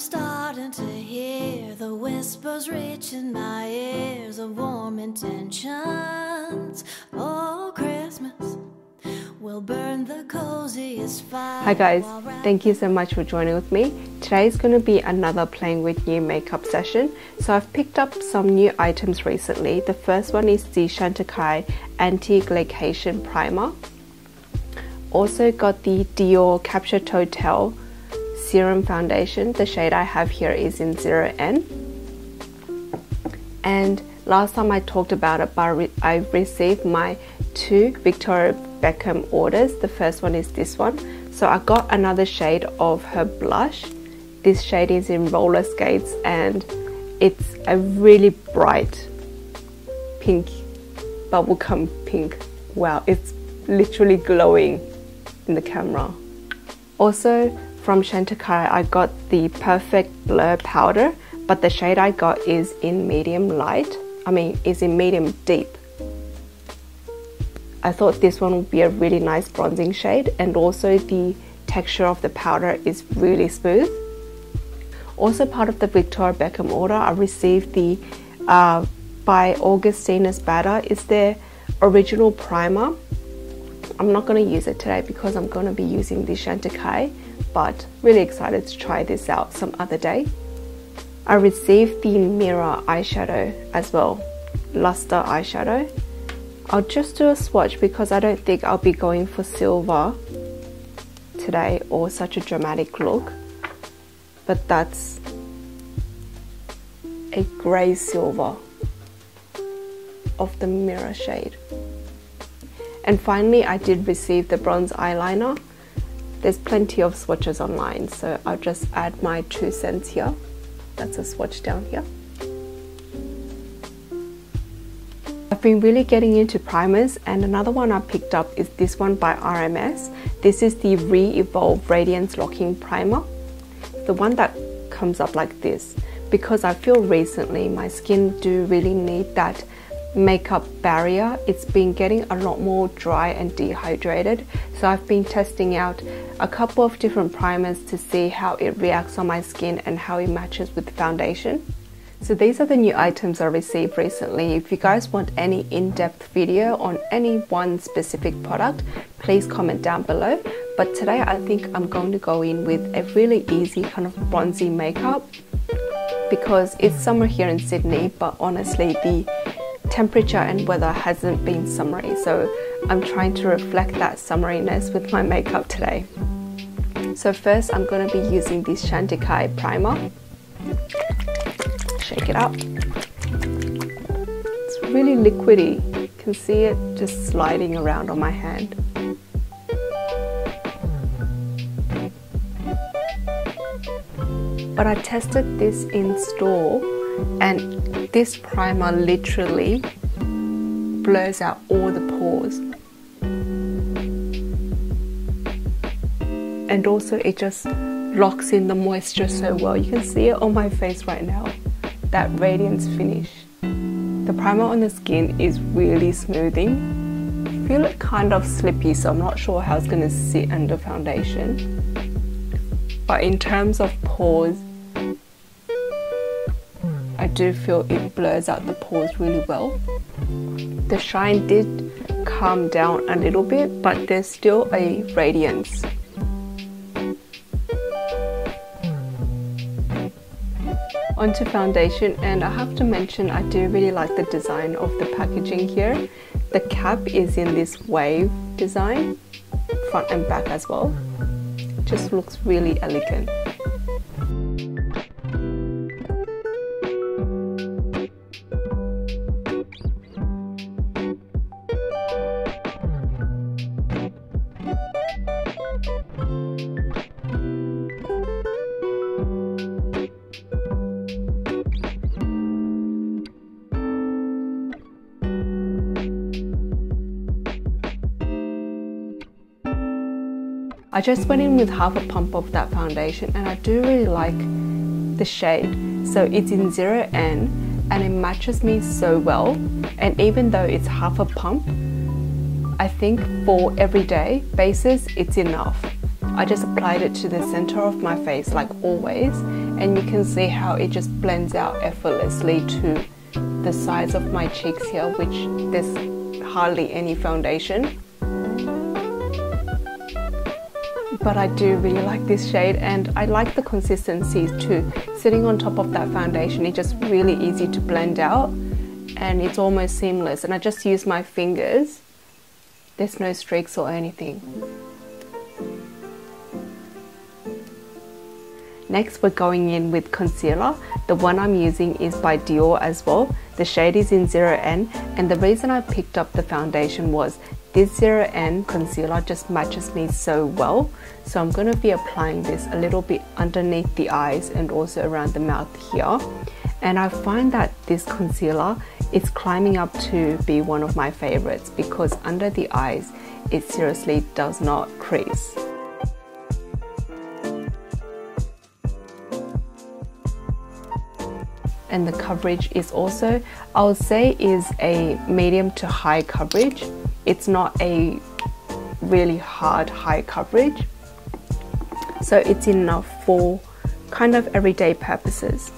starting to hear the whispers reaching my ears of warm intentions. Oh, Christmas will burn the coziest fire. Hi guys, thank you so much for joining with me. Today is going to be another playing with new makeup session. So I've picked up some new items recently. The first one is the Chantecaille Anti-Glaciation Primer. Also got the Dior Capture Totale Serum Foundation. The shade I have here is in 0N. And last time I talked about it, but I received my two Victoria Beckham orders. The first one is this one. So I got another shade of her blush. This shade is in Roller Skates and it's a really bright pink, bubblegum pink. Wow, it's literally glowing in the camera. Also from Chantecaille I got the Perfect Blur powder, but the shade I got is in medium deep. I thought this one would be a really nice bronzing shade, and also the texture of the powder is really smooth. Also part of the Victoria Beckham order, I received the by Augustinus Bader is their original primer. I'm not going to use it today because I'm going to be using the Chantecaille, but really excited to try this out some other day. I received the Mirror eyeshadow as well, Luster eyeshadow. I'll just do a swatch because I don't think I'll be going for silver today or such a dramatic look, but that's a grey silver of the Mirror shade. And finally I did receive the bronze eyeliner. There's plenty of swatches online, so I'll just add my 2 cents here. That's a swatch down here. I've been really getting into primers, and another one I picked up is this one by RMS. This is the Re-Evolve Radiance Locking Primer. The one that comes up like this, because I feel recently my skin do really need that makeup barrier. It's been getting a lot more dry and dehydrated, so I've been testing out a couple of different primers to see how it reacts on my skin and how it matches with the foundation. So these are the new items I received recently. If you guys want any in-depth video on any one specific product, please comment down below. But today I think I'm going to go in with a really easy kind of bronzy makeup because it's summer here in Sydney, but honestly the temperature and weather hasn't been summery, so I'm trying to reflect that summeriness with my makeup today. So first I'm going to be using this Chantecaille primer. Shake it up. It's really liquidy. You can see it just sliding around on my hand. But I tested this in store and this primer literally blurs out all the pores, and also it just locks in the moisture so well. You can see it on my face right now, that radiance finish. The primer on the skin is really smoothing. I feel it kind of slippy, so I'm not sure how it's going to sit under foundation, but in terms of pores I do feel it blurs out the pores really well. The shine did calm down a little bit, but there's still a radiance. Onto foundation, and I have to mention I do really like the design of the packaging here. The cap is in this wave design, front and back as well. It just looks really elegant. I just went in with half a pump of that foundation, and I do really like the shade. So it's in 0N and it matches me so well, and even though it's half a pump, I think for everyday basis it's enough. I just applied it to the center of my face like always, and you can see how it just blends out effortlessly to the sides of my cheeks here, which there's hardly any foundation. But I do really like this shade, and I like the consistency too. Sitting on top of that foundation, it's just really easy to blend out and it's almost seamless, and I just use my fingers. There's no streaks or anything. Next, we're going in with concealer. The one I'm using is by Dior as well. The shade is in 0N, and the reason I picked up the foundation was this 0N concealer just matches me so well. So I'm going to be applying this a little bit underneath the eyes and also around the mouth here. And I find that this concealer is climbing up to be one of my favorites because under the eyes, it seriously does not crease. And the coverage is also, I would say, is a medium to high coverage. It's not a really hard high coverage. So it's enough for kind of everyday purposes.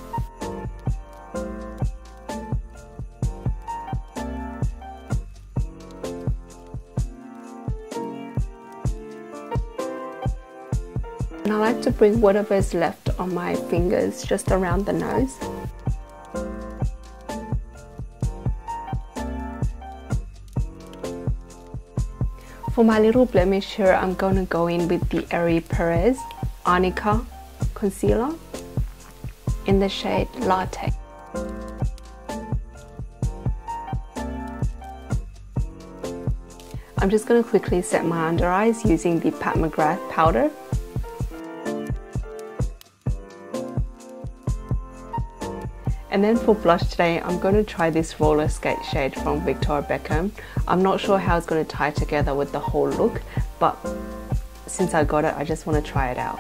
And I like to bring whatever is left on my fingers just around the nose. For my little blemish here, I'm going to go in with the Ere Perez Arnica Concealer in the shade Latte. I'm just going to quickly set my under eyes using the Pat McGrath powder. And then for blush today, I'm going to try this roller skate shade from Victoria Beckham. I'm not sure how it's going to tie together with the whole look, but since I got it, I just want to try it out.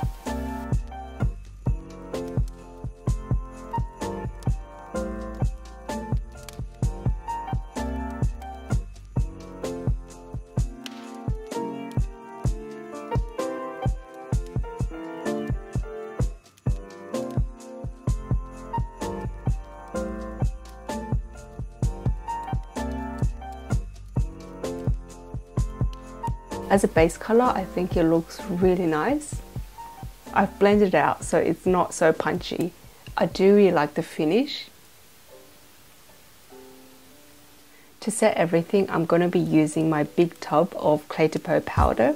As a base color, I think it looks really nice. I've blended it out so it's not so punchy. I do really like the finish. To set everything, I'm going to be using my big tub of Claitopo powder.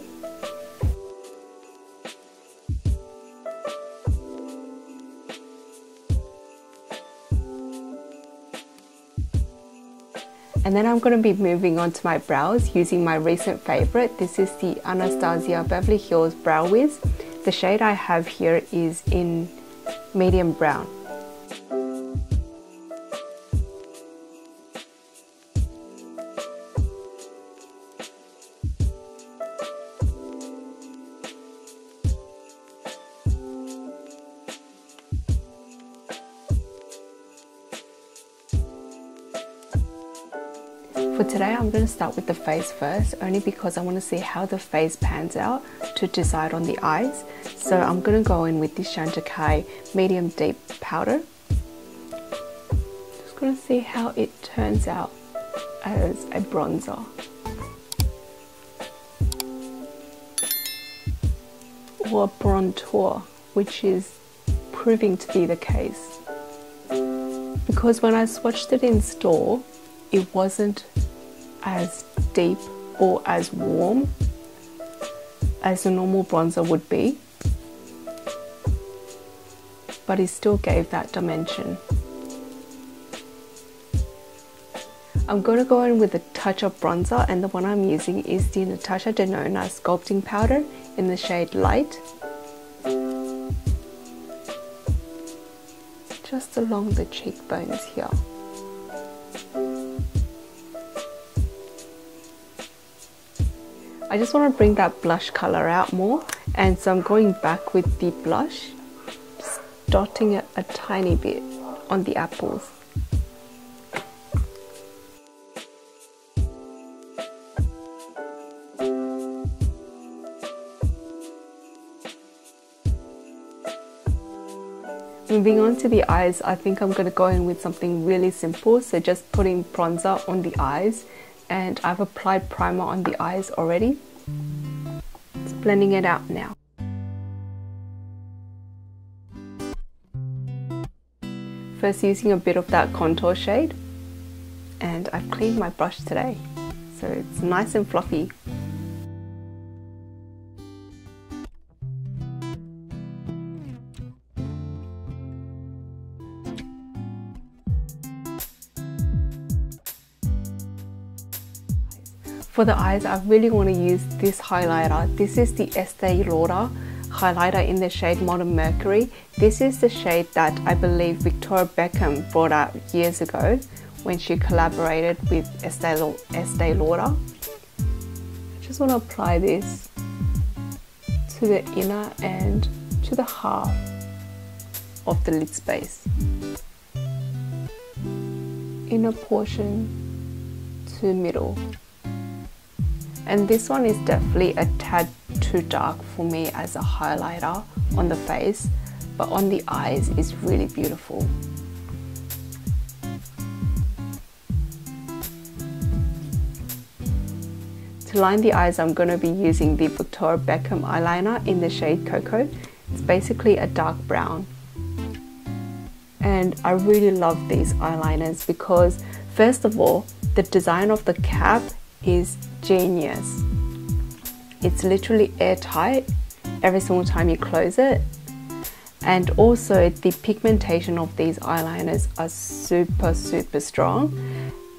And then I'm going to be moving on to my brows using my recent favorite. This is the Anastasia Beverly Hills Brow Wiz. The shade I have here is in medium brown. For today, I'm going to start with the face first, only because I want to see how the face pans out to decide on the eyes. So I'm going to go in with this Chantecaille medium deep powder. Just going to see how it turns out as a bronzer. Or a bronzer, which is proving to be the case. Because when I swatched it in store, it wasn't as deep or as warm as a normal bronzer would be, but it still gave that dimension. I'm going to go in with a touch of bronzer, and the one I'm using is the Natasha Denona Sculpting Powder in the shade Light, just along the cheekbones here. I just want to bring that blush color out more, and so I'm going back with the blush, just dotting it a tiny bit on the apples. I'm Moving on to the eyes, I think I'm going to go in with something really simple. So just putting bronzer on the eyes, and I've applied primer on the eyes already. Just blending it out now. First using a bit of that contour shade, and I've cleaned my brush today, so it's nice and fluffy. For the eyes, I really want to use this highlighter. This is the Estee Lauder highlighter in the shade Modern Mercury. This is the shade that I believe Victoria Beckham brought out years ago when she collaborated with Estee Lauder. I just want to apply this to the inner and to the half of the lid space. Inner portion to middle. And this one is definitely a tad too dark for me as a highlighter on the face, but on the eyes is really beautiful. To line the eyes, I'm going to be using the Victoria Beckham eyeliner in the shade Cocoa. It's basically a dark brown. And I really love these eyeliners because, first of all, the design of the cap is genius. It's literally airtight every single time you close it, and also the pigmentation of these eyeliners are super strong,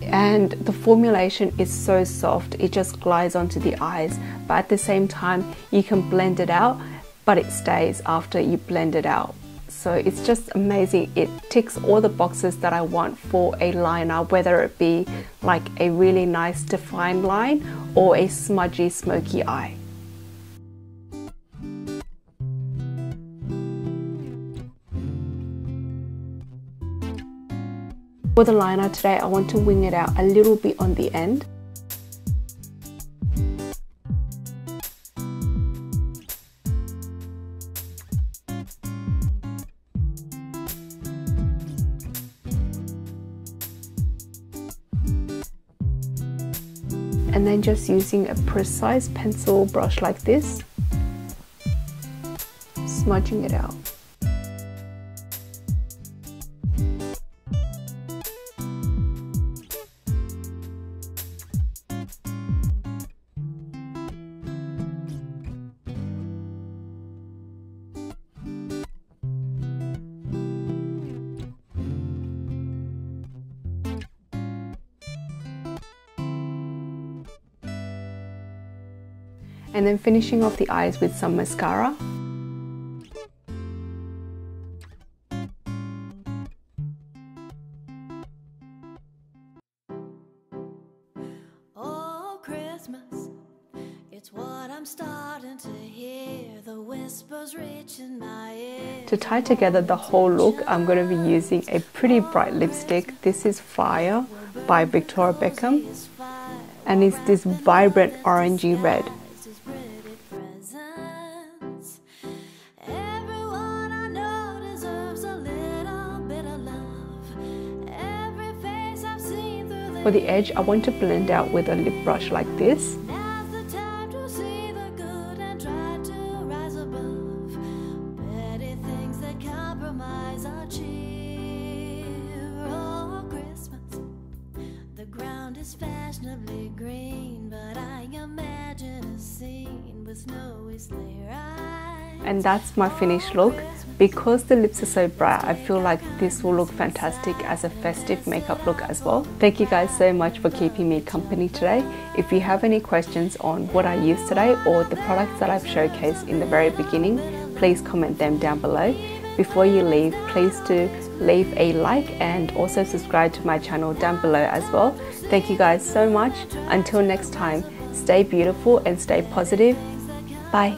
and the formulation is so soft, it just glides onto the eyes, but at the same time you can blend it out, but it stays after you blend it out. So it's just amazing. It ticks all the boxes that I want for a liner, whether it be like a really nice defined line or a smudgy, smoky eye. For the liner today, I want to wing it out a little bit on the end. And then just using a precise pencil brush like this, smudging it out. And then finishing off the eyes with some mascara. Oh, Christmas, it's what I'm starting to hear, the whispers reaching my ear. To tie together the whole look, I'm going to be using a pretty bright lipstick. This is Fire by Victoria Beckham, and it's this vibrant orangey red. For the edge, I want to blend out with a lip brush like this. And that's my finished look. Because the lips are so bright, I feel like this will look fantastic as a festive makeup look as well. Thank you guys so much for keeping me company today. If you have any questions on what I used today or the products that I've showcased in the very beginning, please comment them down below. Before you leave, please do leave a like and also subscribe to my channel down below as well. Thank you guys so much. Until next time, stay beautiful and stay positive. Bye.